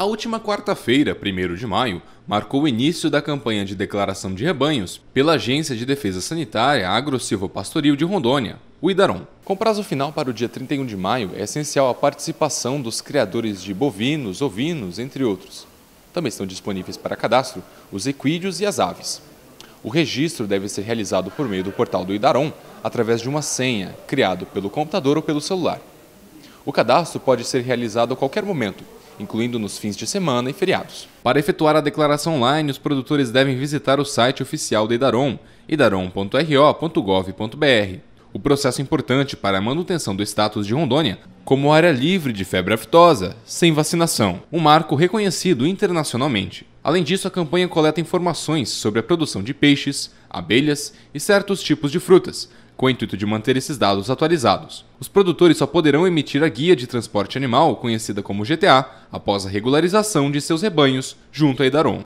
A última quarta-feira, 1º de maio, marcou o início da campanha de declaração de rebanhos pela Agência de Defesa Sanitária Agro-Silvopastoril de Rondônia, o IDARON. Com prazo final para o dia 31 de maio, é essencial a participação dos criadores de bovinos, ovinos, entre outros. Também estão disponíveis para cadastro os equídeos e as aves. O registro deve ser realizado por meio do portal do IDARON, através de uma senha, criado pelo computador ou pelo celular. O cadastro pode ser realizado a qualquer momento, incluindo nos fins de semana e feriados. Para efetuar a declaração online, os produtores devem visitar o site oficial da IDARON, idaron.ro.gov.br. O processo é importante para a manutenção do status de Rondônia como área livre de febre aftosa, sem vacinação, um marco reconhecido internacionalmente. Além disso, a campanha coleta informações sobre a produção de peixes, abelhas e certos tipos de frutas, com o intuito de manter esses dados atualizados. Os produtores só poderão emitir a Guia de Transporte Animal, conhecida como GTA, após a regularização de seus rebanhos junto à IDARON.